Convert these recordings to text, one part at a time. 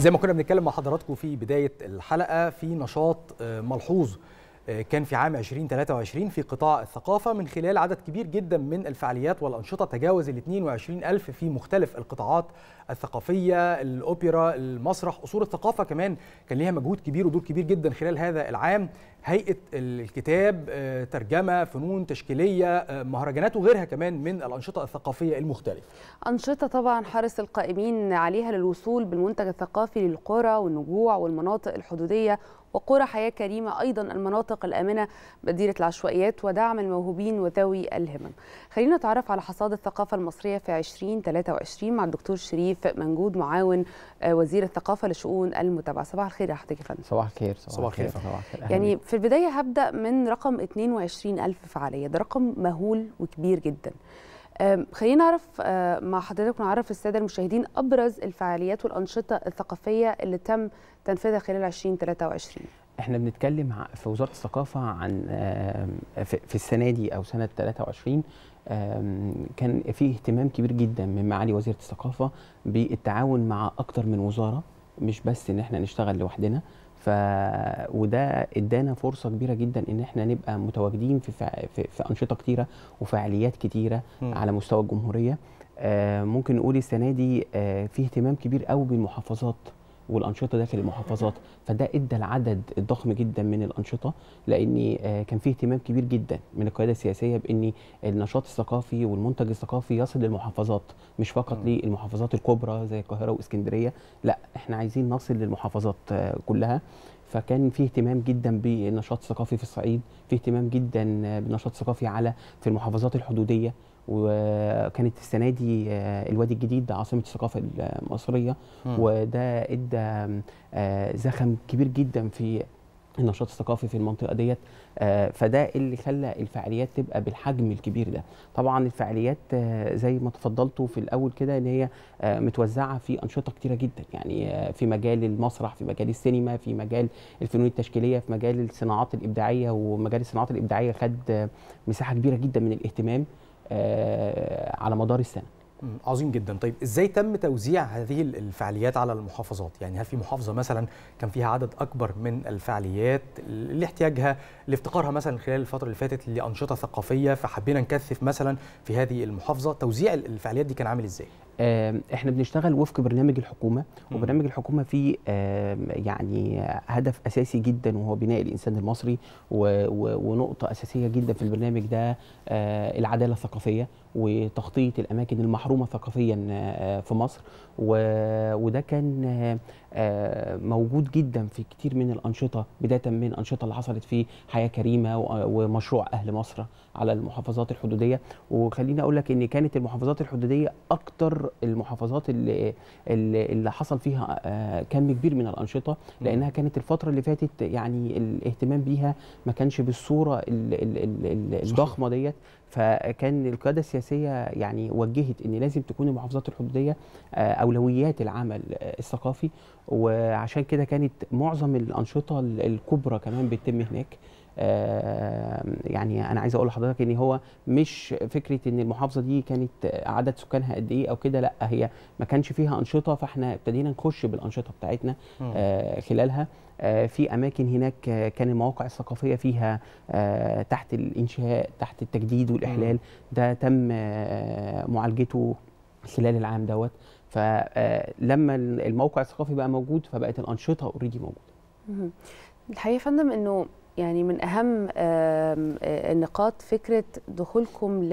زي ما كنا بنتكلم مع حضراتكم في بداية الحلقة، في نشاط ملحوظ كان في عام 2023 في قطاع الثقافة من خلال عدد كبير جدا من الفعاليات والأنشطة تجاوز ال 22,000 في مختلف القطاعات الثقافية، الأوبرا، المسرح، أصول الثقافة كمان كان ليها مجهود كبير ودور كبير جدا خلال هذا العام، هيئة الكتاب، ترجمة، فنون تشكيلية، مهرجانات وغيرها كمان من الأنشطة الثقافية المختلفة. أنشطة طبعا حرص القائمين عليها للوصول بالمنتج الثقافي للقرى والنجوع والمناطق الحدودية وقرى حياة كريمة، أيضا المناطق الآمنة مدينة العشوائيات، ودعم الموهوبين وذوي الهمم. خلينا نتعرف على حصاد الثقافة المصرية في 2023 مع الدكتور شريف منجود، معاون وزير الثقافة لشؤون المتابعة. صباح الخير يا حضرتك يا فندم. صباح الخير. صباح الخير. يعني في البداية هبدأ من رقم 22,000 فعالية، ده رقم مهول وكبير جدا. خلينا نعرف مع حضرتك ونعرف الساده المشاهدين ابرز الفعاليات والانشطه الثقافيه اللي تم تنفيذها خلال 2023. احنا بنتكلم في وزاره الثقافه عن في السنه دي او سنه 23 كان في اهتمام كبير جدا من معالي وزيره الثقافه بالتعاون مع اكتر من وزاره، مش بس ان احنا نشتغل لوحدنا، وده ادانا فرصه كبيره جدا ان احنا نبقى متواجدين في انشطه كتيره وفعاليات كتيره على مستوى الجمهوريه. ممكن نقول السنه دي في اهتمام كبير قوي بالمحافظات والانشطه داخل المحافظات، فده ادى العدد الضخم جدا من الانشطه، لان كان فيه اهتمام كبير جدا من القياده السياسيه بان النشاط الثقافي والمنتج الثقافي يصل للمحافظات، مش فقط للمحافظات الكبرى زي القاهره واسكندريه، لا احنا عايزين نصل للمحافظات كلها. فكان فيه اهتمام جدا بالنشاط الثقافي في الصعيد، فيه اهتمام جدا بالنشاط الثقافي في المحافظات الحدوديه، وكانت السنه دي الوادي الجديد عاصمه الثقافه المصريه، وده ادى زخم كبير جدا في النشاط الثقافي في المنطقه ديت، فده اللي خلى الفعاليات تبقى بالحجم الكبير ده. طبعا الفعاليات زي ما تفضلتوا في الاول كده ان هي متوزعه في انشطه كتيره جدا، يعني في مجال المسرح، في مجال السينما، في مجال الفنون التشكيليه، في مجال الصناعات الابداعيه، ومجال الصناعات الابداعيه خد مساحه كبيره جدا من الاهتمام على مدار السنه. عظيم جدا. طيب ازاي تم توزيع هذه الفعاليات على المحافظات؟ يعني هل في محافظه مثلا كان فيها عدد اكبر من الفعاليات لاحتياجها لافتقارها مثلا خلال الفتره اللي فاتت لانشطه ثقافيه، فحبينا نكثف مثلا في هذه المحافظه؟ توزيع الفعاليات دي كان عامل ازاي؟ احنا بنشتغل وفق برنامج الحكومه، وبرنامج الحكومه فيه يعني هدف اساسي جدا وهو بناء الانسان المصري، ونقطه اساسيه جدا في البرنامج ده العداله الثقافيه وتخطيط الاماكن المحرومه ثقافيا في مصر، وده كان موجود جدا في كتير من الانشطه، بدايه من الانشطه اللي حصلت في حياه كريمه ومشروع اهل مصر على المحافظات الحدوديه. وخليني اقول لك ان كانت المحافظات الحدوديه اكتر المحافظات اللي حصل فيها كم كبير من الانشطه، لانها كانت الفتره اللي فاتت يعني الاهتمام بيها ما كانش بالصوره الضخمه ديت، فكان القياده السياسيه يعني وجهت ان لازم تكون المحافظات الحدوديه اولويات العمل الثقافي، وعشان كده كانت معظم الانشطه الكبرى كمان بتتم هناك. يعني انا عايز اقول لحضرتك ان هو مش فكره ان المحافظه دي كانت عدد سكانها قد ايه او كده، لا هي ما كانش فيها انشطه، فاحنا ابتدينا نخش بالانشطه بتاعتنا خلالها. في اماكن هناك كان المواقع الثقافيه فيها تحت الانشاء، تحت التجديد والاحلال، ده تم معالجته خلال العام دوت. فلما الموقع الثقافي بقى موجود فبقت الانشطه اوريدي موجوده. الحقيقه يا فندم انه يعني من اهم النقاط فكره دخولكم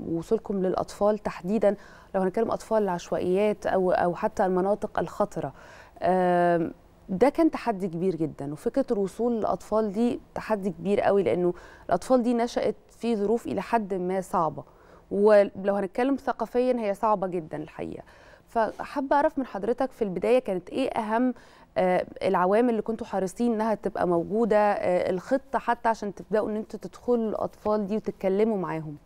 ووصولكم للاطفال، تحديدا لو هنتكلم اطفال العشوائيات او حتى المناطق الخطره، ده كان تحدي كبير جدا، وفكره الوصول للاطفال دي تحدي كبير قوي، لانه الاطفال دي نشأت في ظروف الى حد ما صعبه، ولو هنتكلم ثقافيا هي صعبه جدا الحقيقه. فحابه اعرف من حضرتك في البدايه كانت ايه اهم العوامل اللي كنتوا حريصين انها تبقى موجوده، الخطه حتى عشان تبداوا ان انتوا تدخلوا الاطفال دي وتتكلموا معاهم؟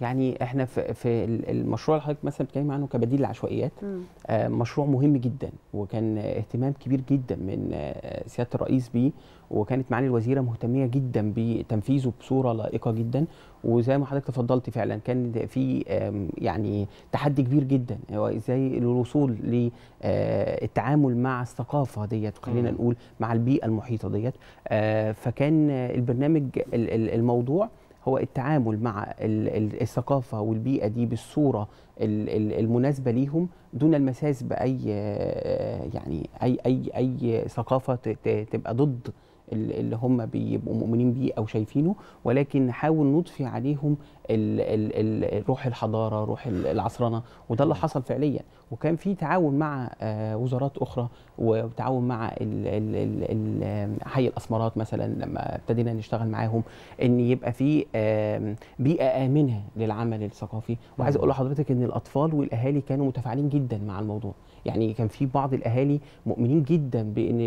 يعني احنا في المشروع اللي حضرتك مثلا بتتكلم عنه كبديل للعشوائيات، مشروع مهم جدا وكان اهتمام كبير جدا من سياده الرئيس بيه، وكانت معالي الوزيره مهتميه جدا بتنفيذه بصوره لائقه جدا. وزي ما حضرتك تفضلت فعلا كان في يعني تحدي كبير جدا، هو ازاي الوصول للتعامل مع الثقافه ديت، خلينا نقول مع البيئه المحيطه ديت. فكان البرنامج الموضوع هو التعامل مع الثقافة والبيئة دي بالصورة المناسبة ليهم دون المساس بأي يعني أي أي أي ثقافة تبقى ضد اللي هم بيبقوا مؤمنين بيه أو شايفينه، ولكن نحاول نضفي عليهم روح الحضارة، روح العصرنة، وده اللي حصل فعليا. وكان في تعاون مع وزارات أخرى وتعاون مع حي الأسمرات مثلا، لما ابتدينا نشتغل معاهم إن يبقى في بيئة آمنة للعمل الثقافي. وعايز أقول لحضرتك إن الأطفال والأهالي كانوا متفاعلين جدا مع الموضوع، يعني كان في بعض الأهالي مؤمنين جدا بإن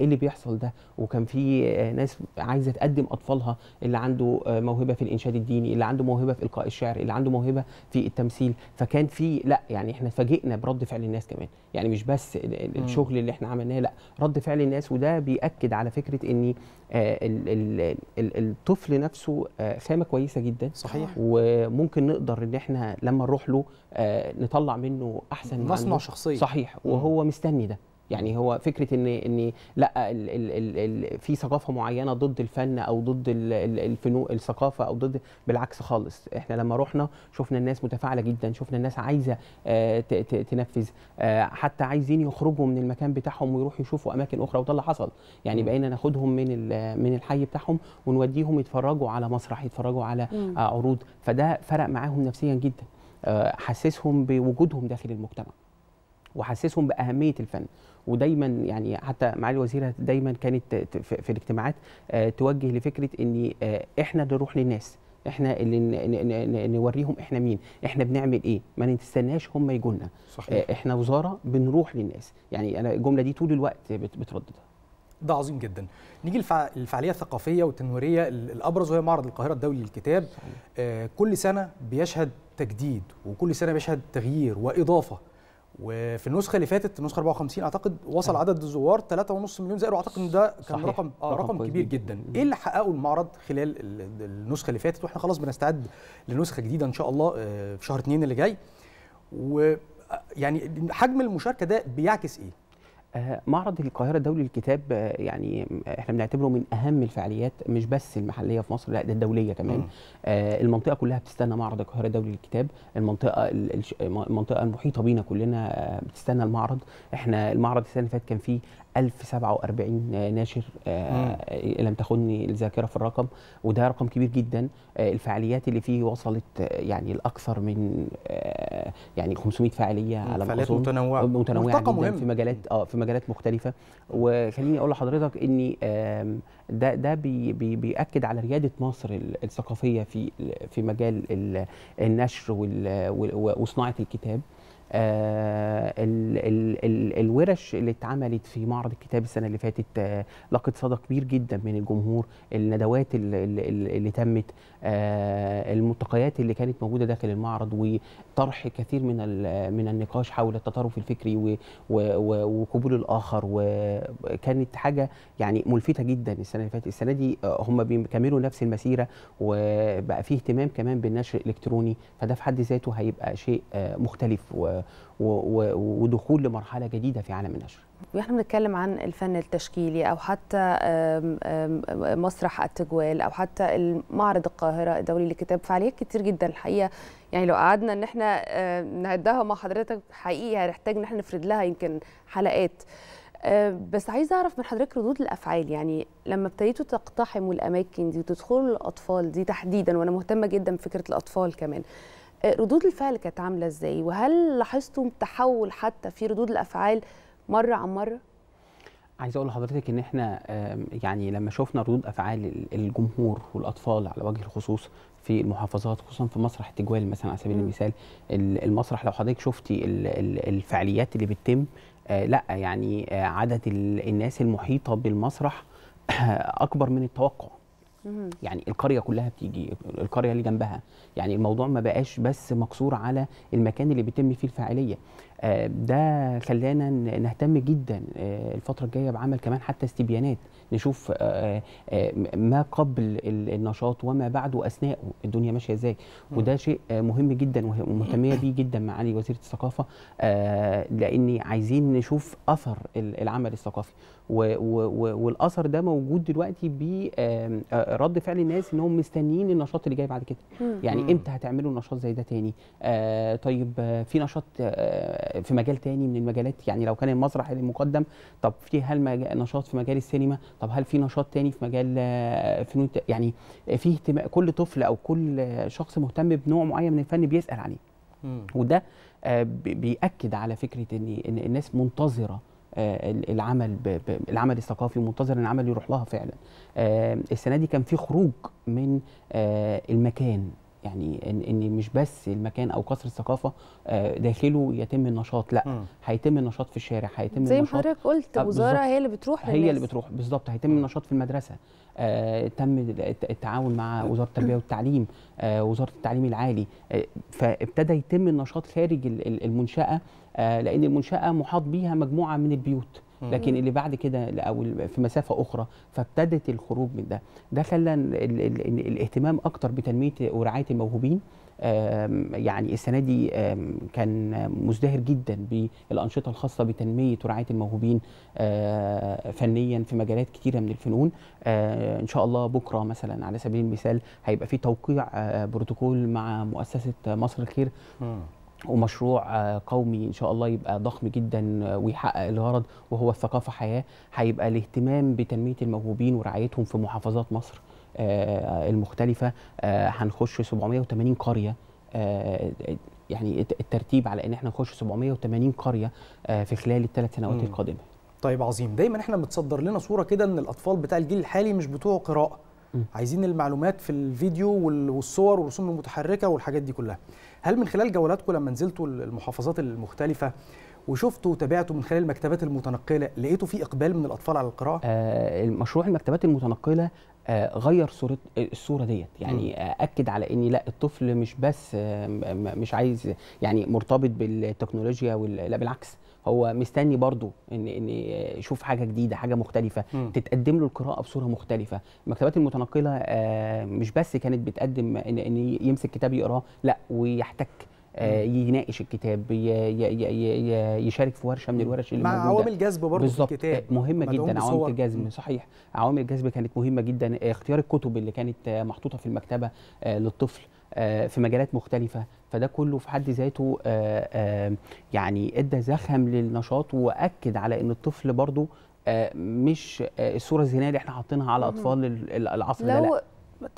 اللي بيحصل ده، وكان في ناس عايزة تقدم أطفالها، اللي عنده موهبة في الإنشاد الديني، اللي عنده موهبة في إلقاء الشعر، اللي عنده موهبة في التمثيل. فكان في لا يعني احنا فاجئنا برد فعل الناس كمان، يعني مش بس الشغل اللي احنا عملناه، لا رد فعل الناس. وده بيأكد على فكرة ان الطفل نفسه خامة كويسة جدا، صحيح، وممكن نقدر ان احنا لما نروح له نطلع منه احسن مصنع شخصية، صحيح، وهو مستني ده. يعني هو فكره ان لا في ثقافه معينه ضد الفن او ضد الفنون الثقافه او ضد، بالعكس خالص. احنا لما رحنا شفنا الناس متفاعله جدا، شفنا الناس عايزه تنفذ، حتى عايزين يخرجوا من المكان بتاعهم ويروحوا يشوفوا اماكن اخرى، وده اللي حصل. يعني بقينا ناخدهم من الحي بتاعهم ونوديهم يتفرجوا على مسرح، يتفرجوا على عروض، فده فرق معاهم نفسيا جدا، حسسهم بوجودهم داخل المجتمع وحسسهم بأهمية الفن. ودايما يعني حتى معالي الوزيرة دايما كانت في الاجتماعات توجه لفكرة ان احنا نروح للناس، احنا اللي نوريهم احنا مين، احنا بنعمل ايه، ما نستناش هم يجوا لنا، احنا وزارة بنروح للناس. يعني انا الجملة دي طول الوقت بترددها. ده عظيم جدا. نيجي للفعاليه الثقافيه والتنويريه الابرز، وهي معرض القاهره الدولي للكتاب. كل سنه بيشهد تجديد، وكل سنه بيشهد تغيير واضافه. وفي النسخه اللي فاتت، النسخه 54 اعتقد، وصل عدد الزوار 3.5 مليون زائر، واعتقد ان ده كان رقم كبير جدا. ايه اللي حققه المعرض خلال النسخه اللي فاتت، واحنا خلاص بنستعد لنسخه جديده ان شاء الله في شهر 2 اللي جاي، ويعني حجم المشاركه ده بيعكس ايه؟ معرض القاهرة الدولي للكتاب يعني احنا بنعتبره من اهم الفعاليات، مش بس المحلية في مصر، لا ده الدولية كمان. المنطقة كلها بتستنى معرض القاهرة الدولي للكتاب، المنطقة المحيطة بينا كلنا بتستنى المعرض. احنا المعرض السنة اللي فاتت كان فيه 1047 ناشر، لم تخني الذاكرة في الرقم، وده رقم كبير جدا. الفعاليات اللي فيه وصلت يعني الأكثر من يعني 500 فعالية على ما أظن، فعاليات متنوعة جدا مهم. في مجالات مختلفة. وخليني أقول لحضرتك إن ده بيأكد على ريادة مصر الثقافية في مجال النشر وصناعة الكتاب. الورش اللي اتعملت في معرض الكتاب السنه اللي فاتت لقت صدى كبير جدا من الجمهور، الندوات اللي تمت، الملتقيات اللي كانت موجوده داخل المعرض، وطرح كثير من النقاش حول التطرف الفكري وقبول الاخر، وكانت حاجه يعني ملفته جدا السنه اللي فاتت. السنه دي هم بيكملوا نفس المسيره، وبقى فيه اهتمام كمان بالنشر الالكتروني، فده في حد ذاته هيبقى شيء مختلف ودخول لمرحلة جديدة في عالم النشر. واحنا بنتكلم عن الفن التشكيلي او حتى مسرح التجوال او حتى المعرض القاهرة الدولي للكتاب، فعاليات كتير جدا الحقيقة. يعني لو قعدنا ان احنا نعدها مع حضرتك حقيقي هنحتاج ان احنا نفرد لها يمكن حلقات. بس عايزه اعرف من حضرتك ردود الافعال، يعني لما ابتديتوا تقتحموا الاماكن دي وتدخلوا الاطفال دي تحديدا، وانا مهتمة جدا بفكرة الاطفال كمان، ردود الفعل كانت عامله ازاي؟ وهل لاحظتم تحول حتى في ردود الافعال مره عن مره؟ عايز اقول لحضرتك ان احنا يعني لما شفنا ردود افعال الجمهور والاطفال على وجه الخصوص في المحافظات، خصوصا في مسرح التجوال مثلا على سبيل المثال، المسرح لو حضرتك شفتي الفعاليات اللي بتتم، لا يعني عدد الناس المحيطه بالمسرح اكبر من التوقع. يعني القريه كلها بتيجي، القريه اللي جنبها، يعني الموضوع ما بقاش بس مقصور على المكان اللي بيتم فيه الفاعليه. ده خلانا نهتم جدا الفتره الجايه بعمل كمان حتى استبيانات، نشوف ما قبل النشاط وما بعده اثناءه الدنيا ماشيه ازاي، وده شيء مهم جدا ومهتميه بيه جدا معالي وزيره الثقافه، لان عايزين نشوف اثر العمل الثقافي، والاثر ده موجود دلوقتي برد فعل الناس انهم مستنيين النشاط اللي جاي بعد كده. يعني امتى هتعملوا نشاط زي ده تاني؟ طيب في نشاط في مجال تاني من المجالات، يعني لو كان المسرح المقدم، طب في هل نشاط في مجال السينما، طب هل في نشاط تاني في مجال فنون، يعني في اهتمام. كل طفل او كل شخص مهتم بنوع معين من الفن بيسأل عليه، وده بيأكد على فكرة ان الناس منتظرة العمل الثقافي، ومنتظر ان العمل يروح لها فعلا. السنه دي كان في خروج من المكان، يعني ان مش بس المكان او قصر الثقافه داخله يتم النشاط، لا هيتم النشاط في الشارع، هيتم زي ما حضرتك قلت وزاره هي اللي بتروح للناس. هي اللي بتروح بالظبط. هيتم النشاط في المدرسه، تم التعاون مع وزاره التربيه والتعليم، وزاره التعليم العالي، فابتدى يتم النشاط خارج المنشاه، لأن المنشأة محاط بيها مجموعة من البيوت، لكن اللي بعد كده أو في مسافة أخرى، فابتدت الخروج من ده. ده خلى الاهتمام أكتر بتنمية ورعاية الموهوبين. يعني السنة دي كان مزدهر جدا بالأنشطة الخاصة بتنمية ورعاية الموهوبين فنيا في مجالات كتيرة من الفنون. إن شاء الله بكرة مثلا على سبيل المثال هيبقى في توقيع بروتوكول مع مؤسسة مصر الخير، ومشروع قومي ان شاء الله يبقى ضخم جدا ويحقق الغرض وهو الثقافه حياه. هيبقى الاهتمام بتنميه الموهوبين ورعايتهم في محافظات مصر المختلفه. هنخش 780 قريه، يعني الترتيب على ان احنا نخش 780 قريه في خلال الثلاث سنوات القادمه. طيب عظيم. دايما احنا متصدر لنا صوره كده ان الاطفال بتاع الجيل الحالي مش بتوع قراءه، عايزين المعلومات في الفيديو والصور والرسوم المتحركه والحاجات دي كلها. هل من خلال جولاتكم لما نزلتوا المحافظات المختلفه وشفتوا وتابعتوا من خلال المكتبات المتنقله لقيتوا في اقبال من الاطفال على القراءه؟ مشروع المكتبات المتنقله غير الصوره ديت، يعني اكد على ان لا الطفل مش بس مش عايز يعني مرتبط بالتكنولوجيا، لا بالعكس، هو مستني برضو ان يشوف حاجه جديده، حاجه مختلفه تتقدم له القراءه بصوره مختلفه. المكتبات المتنقله مش بس كانت بتقدم ان يمسك كتاب يقراه، لا ويحتك، يناقش الكتاب، يشارك في ورشه من الورش اللي موجوده. مع عوامل جذب برضه في الكتاب مهمه جدا، عوامل الجذب صحيح، عوامل الجذب كانت مهمه جدا. اختيار الكتب اللي كانت محطوطه في المكتبه للطفل في مجالات مختلفه، فده كله في حد ذاته يعني ادى زخم للنشاط، واكد على ان الطفل برضه مش الصوره الذهنيه اللي احنا حاطينها على اطفال العصر ده، لا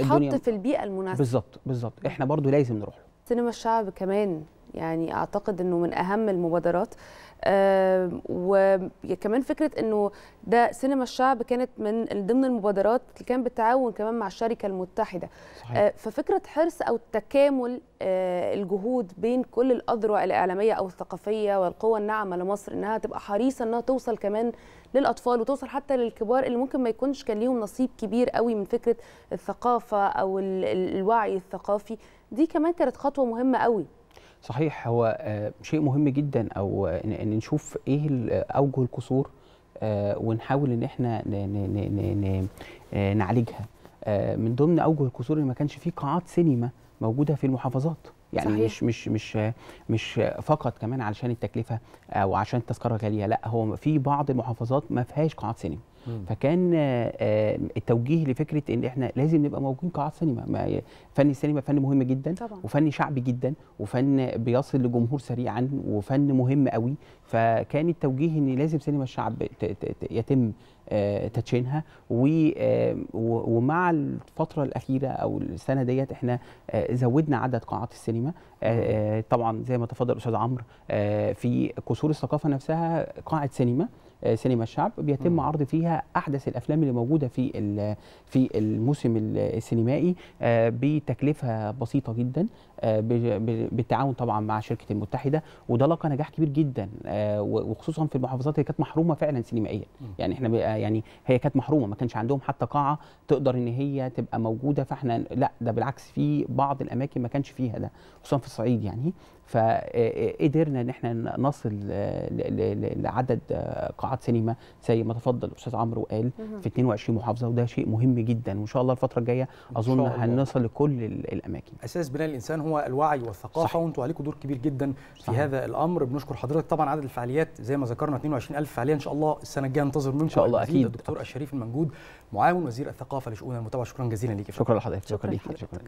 اتحط في البيئه المناسبه. بالظبط بالظبط، احنا برضه لازم نروح له. سينما الشعب كمان يعني اعتقد انه من اهم المبادرات، وكمان فكره انه ده سينما الشعب كانت من ضمن المبادرات اللي كان بالتعاون كمان مع الشركه المتحده. ففكره حرص او تكامل الجهود بين كل الاذرع الاعلاميه او الثقافيه والقوى الناعمه لمصر، انها تبقى حريصه انها توصل كمان للاطفال وتوصل حتى للكبار اللي ممكن ما يكونش كان ليهم نصيب كبير قوي من فكره الثقافه او الوعي الثقافي. دي كمان كانت خطوه مهمه قوي. صحيح، هو شيء مهم جدا او ان نشوف ايه اوجه القصور ونحاول ان احنا نعالجها. من ضمن اوجه القصور اللي ما كانش فيه قاعات سينما موجوده في المحافظات، يعني صحيح. مش فقط كمان علشان التكلفه او عشان التذكره غاليه، لا هو في بعض المحافظات ما فيهاش قاعات سينما، فكان التوجيه لفكره ان احنا لازم نبقى موجودين قاعات سينما. فن السينما فن مهم جدا طبعا، وفن شعبي جدا، وفن بيصل لجمهور سريعا، وفن مهم قوي. فكان التوجيه ان لازم سينما الشعب يتم تدشينها، ومع الفتره الاخيره او السنه ديت احنا زودنا عدد قاعات السينما. طبعا زي ما تفضل استاذ عمرو، في قصور الثقافه نفسها قاعه سينما، سينما الشعب بيتم عرض فيها احدث الافلام اللي موجوده في الموسم السينمائي بتكلفه بسيطه جدا بالتعاون طبعا مع الشركه المتحده، وده لقى نجاح كبير جدا وخصوصا في المحافظات اللي كانت محرومه فعلا سينمائيا. يعني احنا يعني هي كانت محرومه، ما كانش عندهم حتى قاعه تقدر ان هي تبقى موجوده، فاحنا لا ده بالعكس في بعض الاماكن ما كانش فيها ده خصوصا في الصعيد يعني، فقدرنا ان احنا نصل لعدد قاعات سينما زي ما تفضل الاستاذ عمرو قال في 22 محافظه، وده شيء مهم جدا، وان شاء الله الفتره الجايه اظن هنصل لكل الاماكن. اساس بناء الانسان هو الوعي والثقافه، وانتوا عليكم دور كبير جدا في هذا الامر. بنشكر حضرتك طبعا. عدد الفعاليات زي ما ذكرنا 22000 فعاليه، ان شاء الله السنه الجايه ننتظر منكم ان شاء الله اكيد. الدكتور الشريف المنجود معاون وزير الثقافه لشؤون المتابعه، شكرا جزيلا ليك. شكرا لحضرتك. شكرا ليك.